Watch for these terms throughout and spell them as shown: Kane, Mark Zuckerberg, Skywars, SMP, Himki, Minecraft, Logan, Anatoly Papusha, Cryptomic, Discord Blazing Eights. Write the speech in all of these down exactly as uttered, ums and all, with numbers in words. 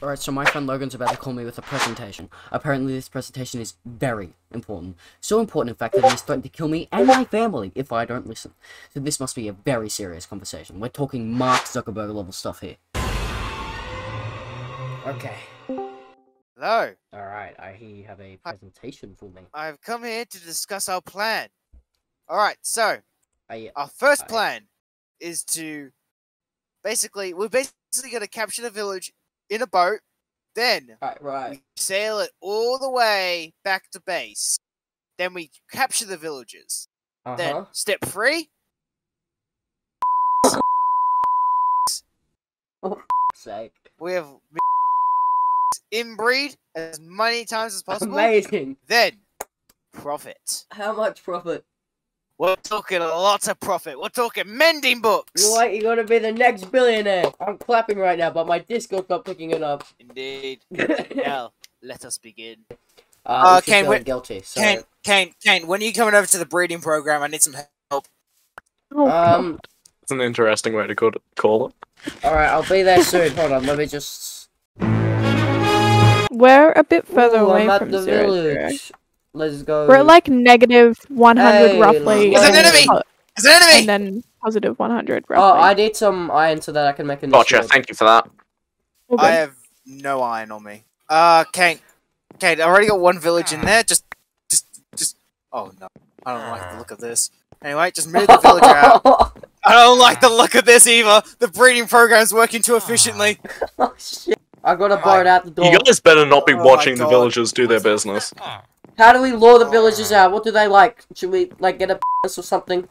Alright, so my friend Logan's about to call me with a presentation. Apparently this presentation is very important. So important, in fact, that he's threatened to kill me and my family if I don't listen. So this must be a very serious conversation. We're talking Mark Zuckerberg level stuff here. Okay. Hello. Alright, I hear you have a presentation for me. I've come here to discuss our plan. Alright, so, I, our first I, plan is to... Basically, we're basically going to capture the village in a boat, then right, right. we sail it all the way back to base. Then we capture the villagers. Uh-huh. Then, step three... Oh, sake. We have inbreed as many times as possible. Amazing. Then, profit. How much profit? We're talking a lot of profit. We're talking mending books. You're right, you're going to be the next billionaire. I'm clapping right now, but my Discord's not picking it up. Indeed. Now, let us begin. Uh, uh Kane, when... guilty, so... Kane, Kane, Kane, when are you coming over to the breeding program? I need some help. Um, That's an interesting way to call it. Call it. Alright, I'll be there soon. Hold on, let me just... We're a bit further Ooh, away I'm from the zero village. Zero. Let's go. We're at like negative one hundred hey, roughly. It's an enemy! It's an enemy! And then positive one hundred roughly. Oh, I need some iron so that I can make an Gotcha, sword. Thank you for that. Okay. I have no iron on me. Uh, Kane. Kane, I already got one village in there. Just, just, just. Oh no. I don't like the look of this. Anyway, just move the villager out. I don't like the look of this either. The breeding program's working too efficiently. Oh shit. I gotta boat out the door. You guys better not be oh, watching the villagers do their business. How do we lure the villagers out? What do they like? Should we, like, get a p***s or something?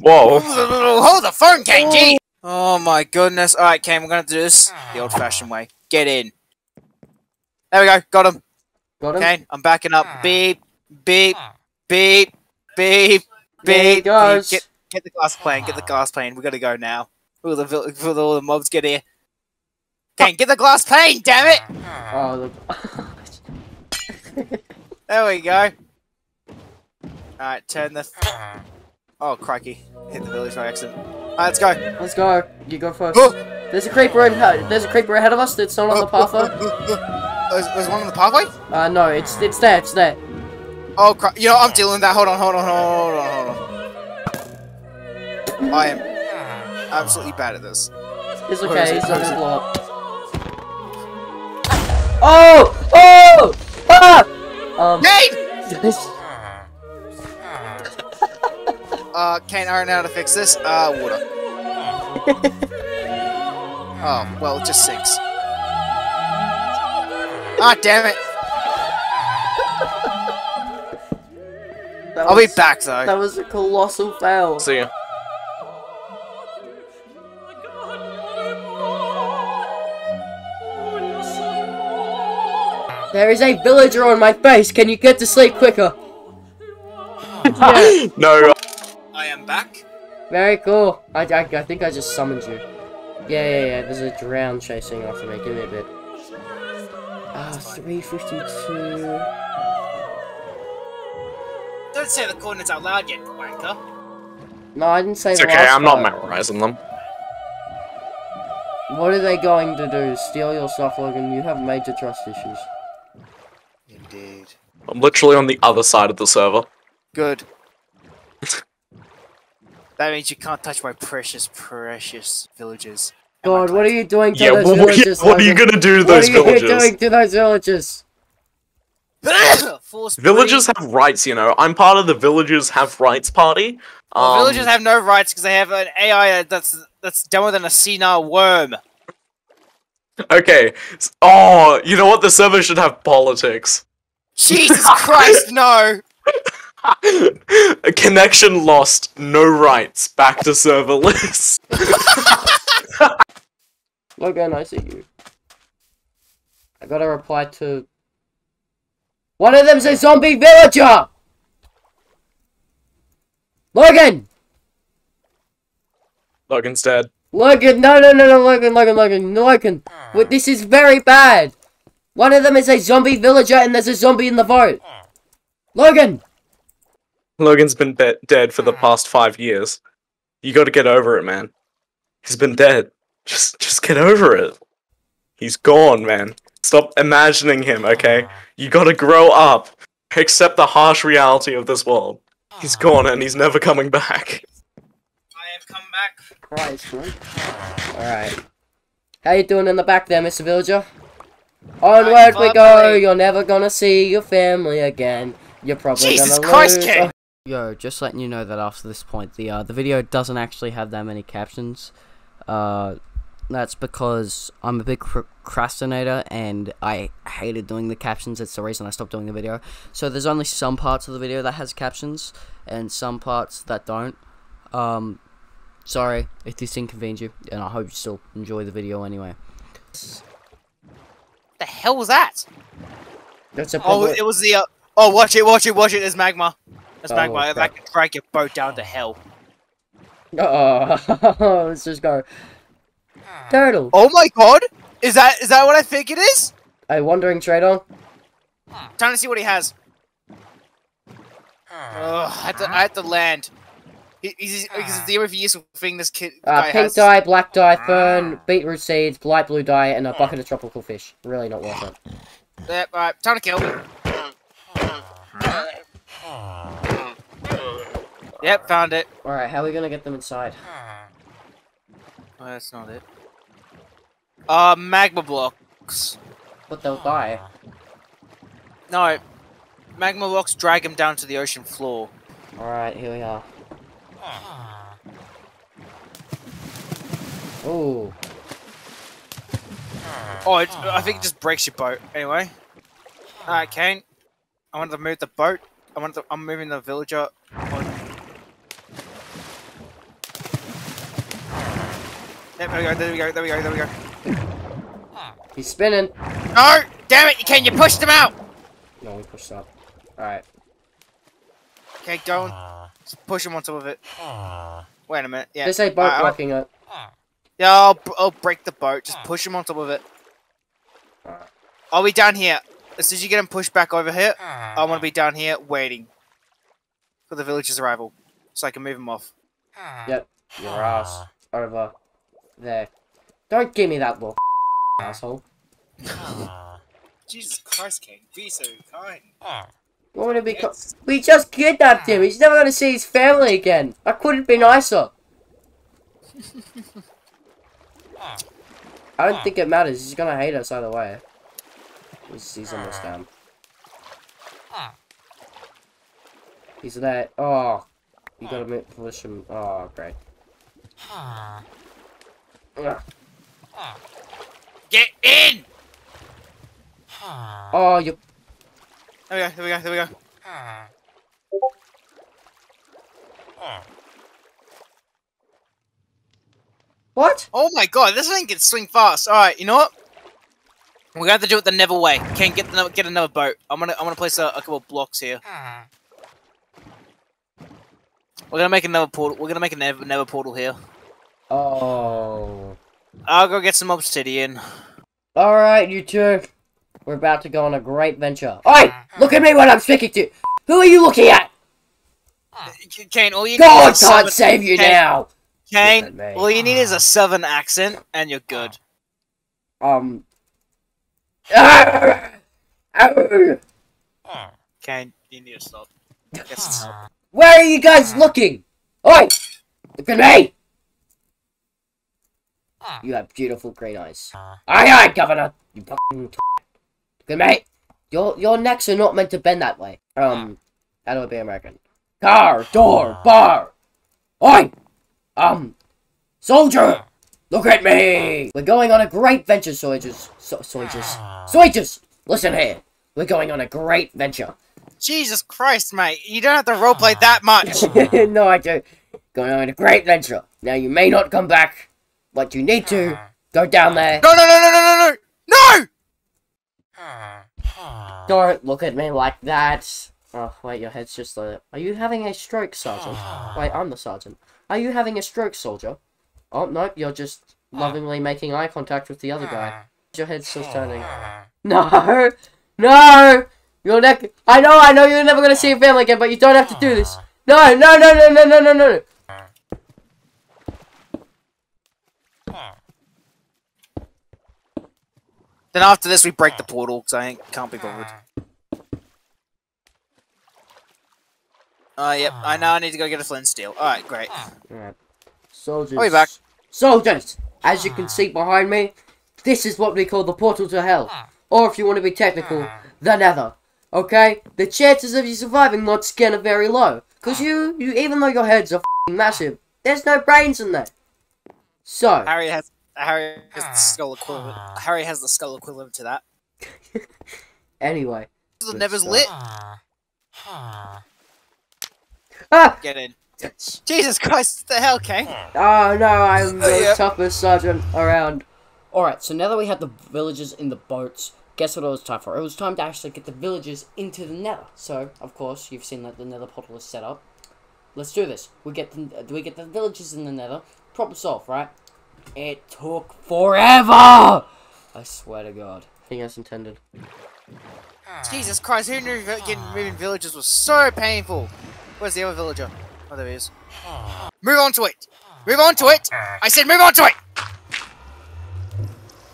Whoa. Hold the phone, K G! Oh. oh my goodness. Alright, Kane, we're gonna do this the old-fashioned way. Get in. There we go. Got him. Got him? Kane, I'm backing up. Beep. Beep. Beep. Beep. Beep. Goes. Beep. Get, get the glass plane. Get the glass plane. We gotta go now. All the, all the, all the mobs get here. Kane, get the glass plane, damn it! Oh, the... There we go. Alright, turn the... Th oh, crikey. Hit the village by accident. Alright, let's go. Let's go. You go first. Oh! There's a creeper ahead. There's a creeper ahead of us that's not oh, on the pathway. Oh, oh, oh, oh. There's, there's one on the pathway? Uh, no. It's it's there. It's there. Oh, crap. You know, I'm dealing with that. Hold on, hold on, hold on, hold on. I am absolutely bad at this. It's okay. It's not gonna blow up. Oh! Oh! Ah! Um, Kane! uh, Kane, I don't know how to fix this. Uh, water. Oh, well, it just sinks. Ah, damn it! That I'll was, be back, though. That was a colossal fail. See ya. There is a villager on my face. Can you get to sleep quicker? Yeah. No. I am back. Very cool. I, I, I think I just summoned you. Yeah, yeah, yeah. There's a drown chasing after me. Give me a bit. Ah, oh, three fifty-two. Don't say the coordinates out loud yet, wanker. No, I didn't say that. It's okay. I'm part. not memorizing them. What are they going to do? Steal your stuff, Logan? You have major trust issues. Indeed. I'm literally on the other side of the server. Good. That means you can't touch my precious, precious villagers. God, what are you doing to yeah, those what, villagers? What are you gonna do to those villagers? What are you doing to those villagers? Villagers have rights, you know. I'm part of the villagers have rights party. Um, well, villagers have no rights because they have an A I that's that's dumber than a senile worm. Okay. Oh, you know what? The server should have politics. Jesus Christ, no! A connection lost, no rights, back to serverless. Logan, I see you. I gotta reply to... One of them's a zombie villager! Logan! Logan's dead. Logan, no, no, no, no, Logan, Logan, Logan, Logan. Wait, this is very bad. One of them is a zombie villager and there's a zombie in the boat. Logan! Logan's been be dead for the past five years. You gotta get over it, man. He's been dead. Just, just get over it. He's gone, man. Stop imagining him, okay? You gotta grow up. Accept the harsh reality of this world. He's gone and he's never coming back. I have come back. Christ, man. Alright. How you doing in the back there, Mister Villager? Onward we go, you're never gonna see your family again. You're probably Jesus gonna Christ lose. King. Yo, just letting you know that after this point, the uh, the video doesn't actually have that many captions. Uh, that's because I'm a big procrastinator and I hated doing the captions. It's the reason I stopped doing the video. So there's only some parts of the video that has captions and some parts that don't. Um, sorry if this inconvenienced you, and I hope you still enjoy the video anyway. The hell was that? That's a oh, it was the. Uh, oh, watch it, watch it, watch it. There's magma. There's oh, magma. That can drag your boat down to hell. Oh, let's just go. Turtle. Oh my God! Is that is that what I think it is? A wandering trader. Time to see what he has. Ugh, I have to, I have to land. He, he's he's the only useful thing this kid. Uh, guy pink has. Dye, black dye, fern, beetroot seeds, light blue dye, and a bucket of tropical fish. Really not worth it. Yep. Yeah, alright, time to kill. Yep, found it. Alright, how are we gonna get them inside? Oh, that's not it. Uh, magma blocks. But they'll die. No, magma blocks drag them down to the ocean floor. Alright, here we are. Ooh. Oh, it, I think it just breaks your boat. Anyway. Alright, Kane. I wanted to move the boat. I wanted to, I'm moving the villager. On. There we go, there we go, there we go, there we go. He's spinning. No! Damn it, Kane, you pushed him out! No, we pushed up. Alright. Okay, go on. Just push him on top of it. Wait a minute. Yeah. This ain't boat right, blocking it. Yeah, I'll, I'll break the boat. Just push him on top of it. Right. I'll be down here. As soon as you get him pushed back over here, I want to be down here waiting for the village's arrival. So I can move him off. Yep. Your ass. Over there. Don't give me that little asshole. Jesus Christ, King. Be so kind. You want me to be yes. We just kidnapped him. He's never going to see his family again. I couldn't be nicer. I don't think it matters. He's going to hate us either way. He's, he's almost down. He's there. Oh. You got to push him. Oh, great. Get in! Oh, you... There we go, there we go, there we go. What? Oh my God, this thing can swing fast. Alright, you know what? We're gonna have to do it the Never way. Can't get the, get another boat. I'm gonna I'm gonna place a, a couple of blocks here. We're gonna make another portal. We're gonna make a never, never portal here. Oh. I'll go get some obsidian. Alright, you two. We're about to go on a great venture. Oi! Look at me when I'm speaking to you! Who are you looking at? Kane, all you God need can't save you Kane, now! Kane, all you need is a southern accent, and you're good. Um... Kane, you need to stop. stop. Where are you guys looking? Oi! Look at me! You have beautiful green eyes. Aye aye, Governor! You fucking... Good mate, your your necks are not meant to bend that way. Um, that'll be American. Car, door, bar. Oi, um, soldier, look at me. We're going on a great venture, soldiers, so soldiers, soldiers. Listen here, we're going on a great venture. Jesus Christ, mate, you don't have to roleplay that much. No, I do. Going on a great venture. Now you may not come back, but you need to go down there. No, no, no, no, no, no, no, no. Don't look at me like that. Oh, wait, your head's just like... Are you having a stroke, Sergeant? Wait, I'm the Sergeant. Are you having a stroke, Soldier? Oh, nope, you're just lovingly making eye contact with the other guy. Your head's still turning. No! No! Your neck... I know, I know you're never gonna see your family again, but you don't have to do this. No, no, no, no, no, no, no, no! Then after this, we break the portal, because I ain't, can't be bothered. Uh, yep, I know I need to go get a flint steel. Alright, great. Alright. Soldiers. I'll be back. Soldiers! As you can see behind me, this is what we call the portal to hell. Or if you want to be technical, the nether. Okay? The chances of you surviving mod scan are very low. Because you, you, even though your heads are f***ing massive, there's no brains in that. So... Harry has... Harry has the skull equivalent. Harry has the skull equivalent to that. Anyway. The never's lit. Ah! Get in. Jesus Christ, what the hell, Kane? Oh no, I'm oh, the yeah. toughest sergeant around. Alright, so now that we had the villagers in the boats, guess what it was time for? It was time to actually get the villagers into the nether. So, of course, you've seen that the nether portal is set up. Let's do this. We get the, we get the villagers in the nether. Problem solved, right? It took forever! I swear to God. I think that's intended. Jesus Christ, who knew getting moving villagers was so painful? Where's the other villager? Oh, there he is. Move on to it! Move on to it! I said move on to it!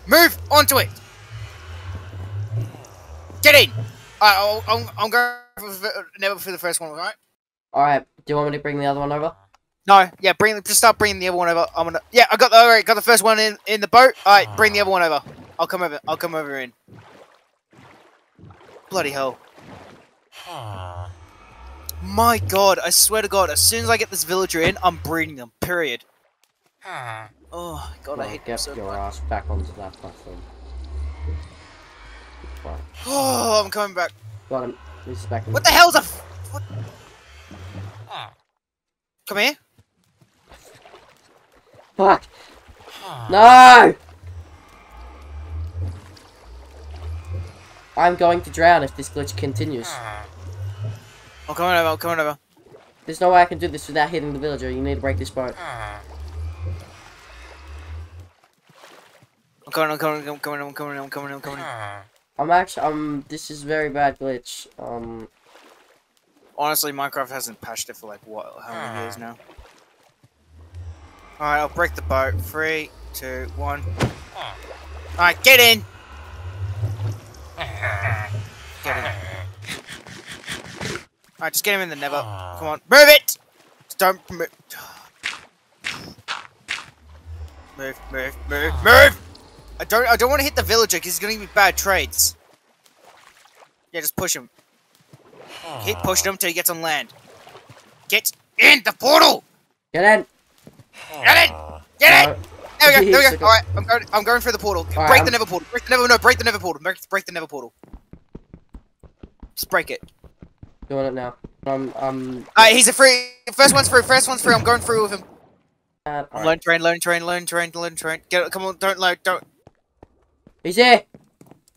Move on to it! Get in! Alright, I'm, I'm going for, never for the first one, alright? Alright, do you want me to bring the other one over? No, yeah, bring just start bringing the other one over. I'm gonna, yeah, I got the, all right, got the first one in in the boat. All right, bring the other one over. I'll come over. I'll come over in. Bloody hell! My God, I swear to God, as soon as I get this villager in, I'm breeding them. Period. Oh God, well, I hate them so much. Get your ass back onto that platform. Right. Oh, I'm coming back. Got him. He's back in. What the hell's a? What? Come here. Fuck! No! I'm going to drown if this glitch continues. Oh, come on over, oh, come on over. There's no way I can do this without hitting the villager. You need to break this boat. I'm coming, I'm coming, I'm coming, I'm coming, I'm coming, I'm coming. I'm actually, um, this is very bad glitch. Um. Honestly, Minecraft hasn't patched it for like, what, how many years now? Alright, I'll break the boat. Three, two, one. Alright, get in! Get in. Alright, just get him in the nether. Come on, move it! Just don't move. Move, move, move, move! I don't, I don't want to hit the villager because he's going to give me bad trades. Yeah, just push him. Keep pushing him until he gets on land. Get in the portal! Get in! Get in! Get in! There we go, there we go. Alright, I'm going I'm going through the portal. Right, break I'm... the nether portal. Break the nether no, break the nether portal. Break the nether portal. Just break it. Doing it now. Um um Alright, he's a free first one's through, first one's through, I'm going through with him. Uh, right. Lone train, lone train, lone train, lone train. Get it, come on, don't load, don't. He's there!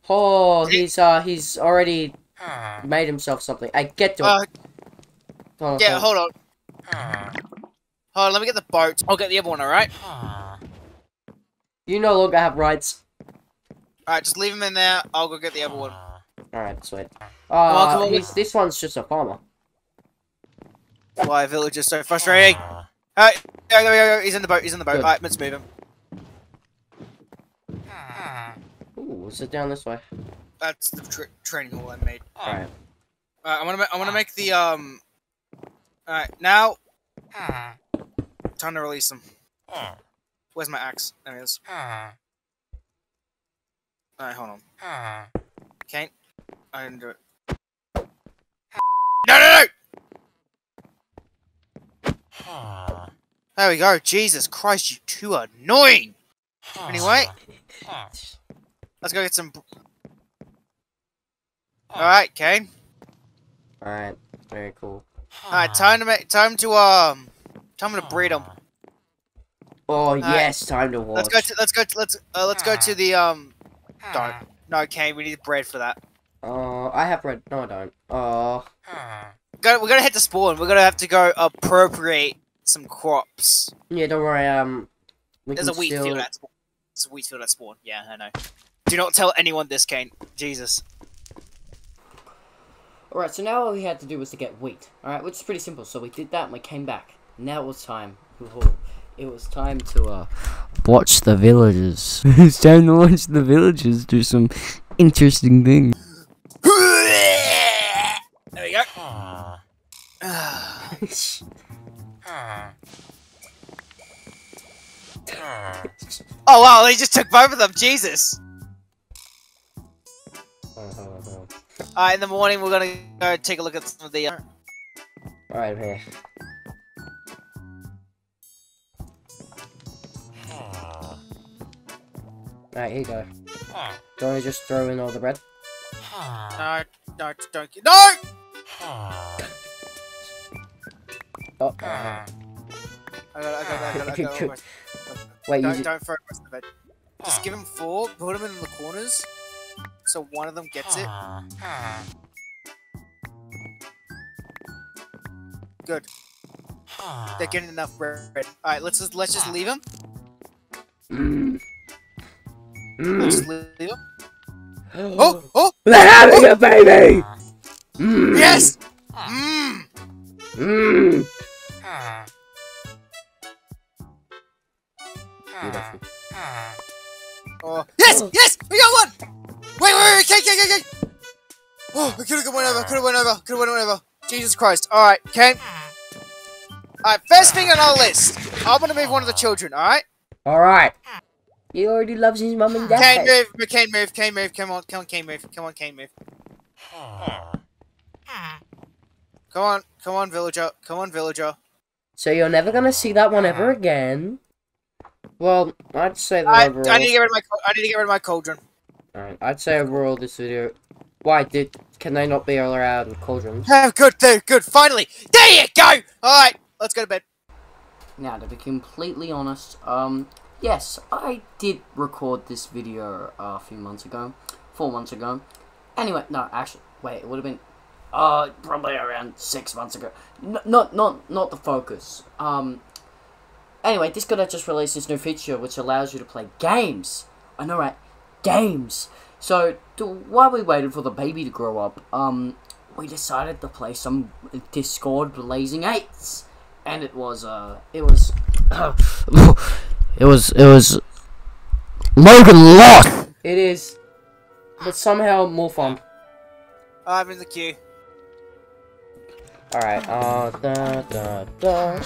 Oh, he's uh he's already made himself something. I get to uh, it. Oh, yeah, hold on. Hold on, let me get the boat. I'll get the other one, alright? You no longer have rights. Alright, just leave him in there. I'll go get the other one. Alright, sweet. Uh, oh, he's, this one's just a farmer. Why, villager's so frustrating. Alright, there we go. He's in the boat. He's in the boat. Alright, let's move him. Ooh, is it down this way? That's the tra training hall I made. Alright. Alright, I wanna I wanna make the um. Alright, now time to release them. Where's my axe? There it is. Alright, hold on. Kane, I didn't do it. No, no, no! There we go. Jesus Christ, you two are annoying. Anyway, let's go get some. Alright, Kane. Alright, very cool. Alright, time to make time to um time to breed them. Oh yes, time to watch. Let's go to let's go to, let's uh, let's go to the um don't. No, Kane, we need bread for that. Oh, uh, I have bread. No, I don't. Oh. Go we're gonna head to spawn. We're gonna have to go appropriate some crops. Yeah, don't worry, um we There's can a wheat still... field at spawn. There's a wheat field at spawn, yeah, I know. Do not tell anyone this, Kane. Jesus. Alright, so now all we had to do was to get wheat, alright, which is pretty simple. So we did that and we came back. Now it was time. it was time to uh watch the villagers. It's time to watch the villagers do some interesting things. There we go. Oh wow, they just took both of them, Jesus! Alright, in the morning we're gonna go take a look at some of the... Uh... Alright, here. Alright, here you go. Do you want to just throw in all the bread? No, no, don't... No! Oh. I got it, I got it, Wait, don't, you don't throw the rest of it. Just give him four, put him in the corners, so one of them gets it. Good. They're getting enough bread. Alright, let's just let's just leave him. Mm. Mm. Let's leave him. Oh! Oh! Let out of your baby! Mm. Yes! Mmm! Mmm! Beautiful. Oh. Yes! Yes! We got one! Wait, wait, wait! Kane, Kane, Kane, Kane! Oh, I could've went over, could've went over, could've went over. Jesus Christ. Alright, Kane. Alright, first thing on our list. I'm gonna move one of the children, alright? Alright. He already loves his mum and dad. Kane, move, Kane, move, Kane, move, come on, come on, Kane, move, come on, Kane, move. Come on, come on, villager, come on, villager. So you're never gonna see that one ever again. Well, I'd say that I, overall... I need to get rid of my, I need to get rid of my cauldron. Alright, I'd say overall this video... Why did... Can they not be all around with cauldrons? Oh, good, dude, good, finally! There you go! Alright, let's go to bed. Now, to be completely honest, um... yes, I did record this video uh, a few months ago. Four months ago. Anyway, no, actually... Wait, it would have been... Uh, probably around six months ago. N not, not, not the focus. Um... Anyway, Discord has just released this new feature which allows you to play games. I know, right? Games. So, to, while we waited for the baby to grow up, um, we decided to play some Discord Blazing Eights, and it was, uh, it was, uh, it was, it was Logan lost. It is, but somehow more fun. I'm in the queue. All right. Uh, da da da.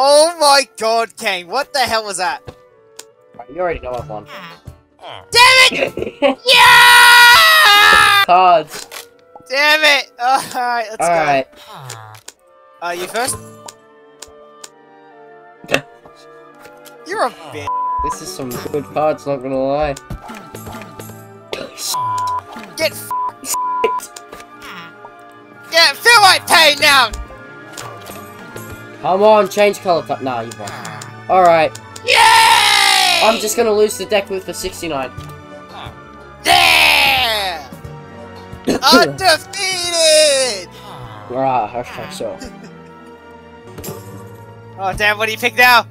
Oh my god, Kane, what the hell was that? You already know I've won. Damn it! Yeah! Cards. Damn it! Alright, let's All go. Alright. Uh, you first? You're a bitch. This is some good cards, not gonna lie. Get f***ed. Yeah, feel like pain now! Come on, change color card. Nah, you've won. Alright. Yay! I'm just gonna lose the deck with the sixty-nine. Yeah! Undefeated! Right, okay, sure. Oh, damn, what do you pick now?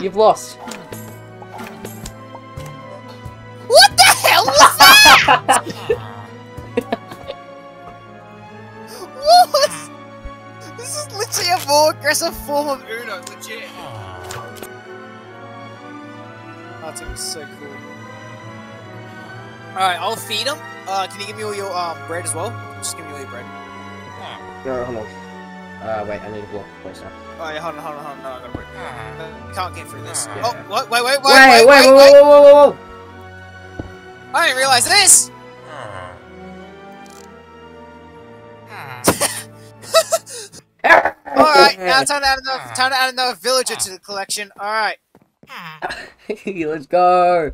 You've lost. What the hell was that?! A more aggressive form of Uno, legit. Oh, that was so cool. Alright, I'll feed him. Uh, can you give me all your um, bread as well? Just give me all your bread. No, hold on. Uh, wait, I need a block. Wait, sorry. Oh, yeah, hold on, hold on, hold on. No, I gotta break. I can't get through this. Yeah. Oh, what? Wait, wait, wait, wait, wait, wait, wait, wait, wait, whoa, whoa, whoa, whoa. I didn't realize this! Alright, now time to, add another, time to add another villager to the collection. Alright. Let's go.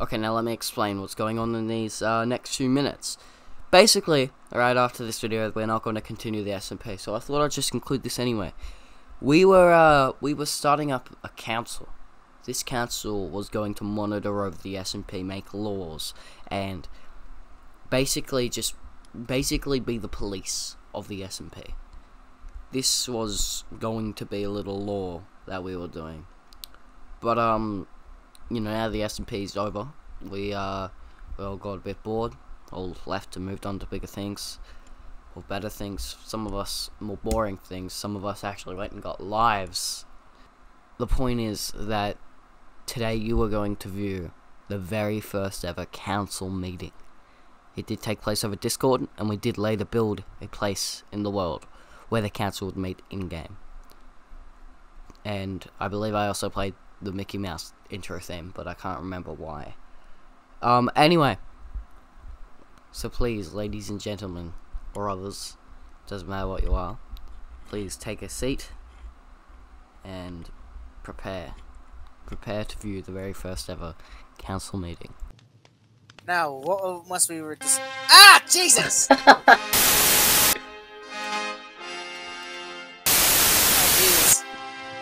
Okay, now let me explain what's going on in these uh, next few minutes. Basically, right after this video, we're not going to continue the S M P, so I thought I'd just conclude this anyway. We were, uh, we were starting up a council. This council was going to monitor over the S M P, make laws, and basically just basically be the police of the S M P. This was going to be a little law that we were doing, but um, you know, now the S M P is over, we uh, we all got a bit bored, all left and moved on to bigger things, or better things, some of us more boring things, some of us actually went and got lives. The point is that today you are going to view the very first ever council meeting. It did take place over Discord, and we did later build a place in the world where the council would meet in-game. And I believe I also played the Mickey Mouse intro theme, but I can't remember why. Um, anyway. So please, ladies and gentlemen, or others, doesn't matter what you are, please take a seat and prepare. Prepare to view the very first ever council meeting. Now, what must we were dis- Ah! Jesus!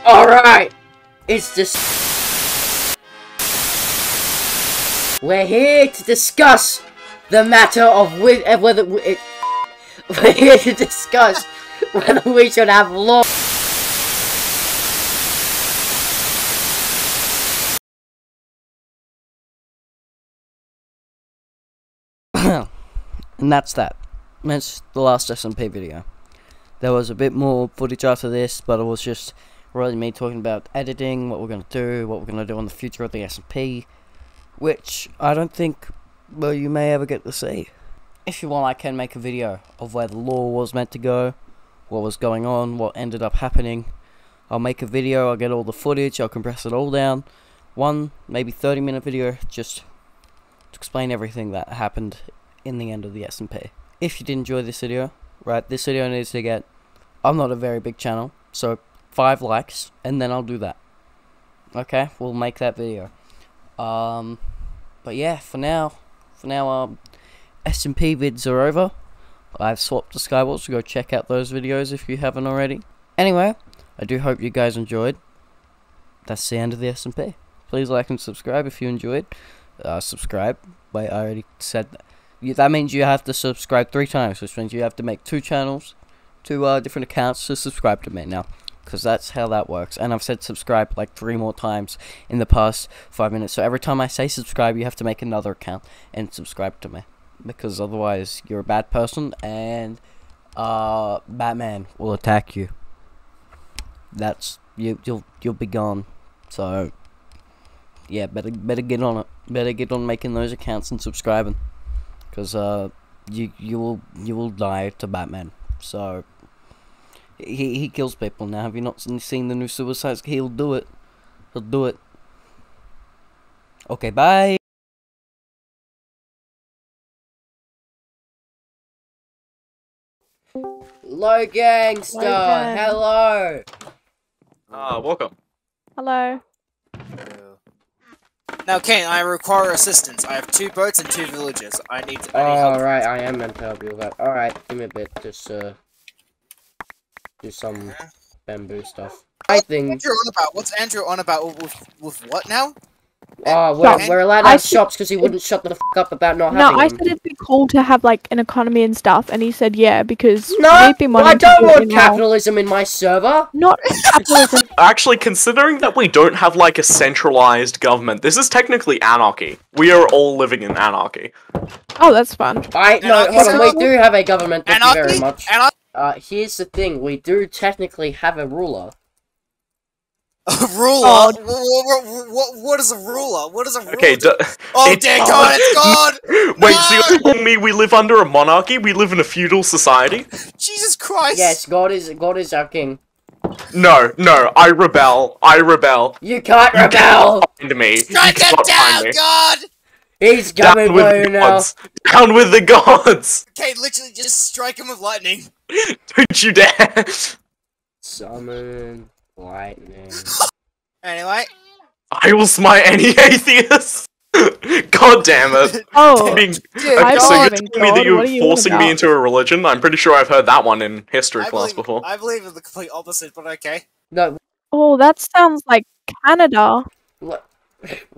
Alright! It's just. We're here to discuss the matter of with uh, whether we, it, we're here to discuss whether we should have law. And that's that. That's the last S M P video. There was a bit more footage after this, but it was just really me talking about editing, what we're going to do, what we're going to do on the future of the S M P, which I don't think, well, you may ever get to see. If you want, I can make a video of where the lore was meant to go, what was going on, what ended up happening. I'll make a video, I'll get all the footage, I'll compress it all down, one, maybe thirty minute video, just to explain everything that happened in the end of the S M P. If you did enjoy this video, right, this video needs to get, I'm not a very big channel, so five likes, and then I'll do that. Okay, we'll make that video. Um, but yeah, for now, for now, um, S M P vids are over. I've swapped to Skywars, so go check out those videos if you haven't already. Anyway, I do hope you guys enjoyed. That's the end of the S M P. Please like and subscribe if you enjoyed. Uh, subscribe. Wait, I already said that. You, that means you have to subscribe three times, which means you have to make two channels, two uh, different accounts to subscribe to me now. Because that's how that works. And I've said subscribe like three more times in the past five minutes. So every time I say subscribe, you have to make another account and subscribe to me. Because otherwise, you're a bad person and uh, Batman will attack you. That's, you, you'll, you'll be gone. So, yeah, better, better get on it. Better get on making those accounts and subscribing. Because uh, you, you, will, you will die to Batman. So, He, he kills people now. Have you not seen the new Suicide Squad? He'll do it. He'll do it. Okay, bye. Logan Star, hello. Ah, uh, welcome. Hello. Hello. Now, Kane, I require assistance. I have two boats and two villagers. I need to. Alright, I am meant to help you with that. Alright, give me a bit. Just, uh. do some bamboo stuff. I think. Andrew on about? What's Andrew on about with, with what now? Oh, we're, we're allowed to have I shops because he wouldn't shut the f up about not no, having No, I said him. It'd be cool to have like an economy and stuff, and he said yeah because. No, been I don't want capitalism now. In my server. Not capitalism. Actually, considering that we don't have like a centralized government, this is technically anarchy. We are all living in anarchy. Oh, that's fun. I no, hold on. We do have a government. Thank anarchy? You very much. Anarchy? Uh, here's the thing, we do technically have a ruler. A ruler? Oh. What, what, what, what is a ruler? What is a ruler? Okay, do oh, dear God, it's gone! Wait, no! So you're telling me we live under a monarchy? We live in a feudal society? Jesus Christ! Yes, God is, God is our king. No, no, I rebel. I rebel. You can't you rebel! Find me. Strike you it down, me. God! He's coming with the gods. Down with the gods! Okay, literally just strike him with lightning. Don't you dare! Summon lightning. Anyway. I will smite any atheist! God damn it! Oh, being, dude, okay, so you're telling God, me that you're you forcing me into a religion? I'm pretty sure I've heard that one in history I class believe, before. I believe in the complete opposite, but okay. No. Oh, that sounds like Canada. What?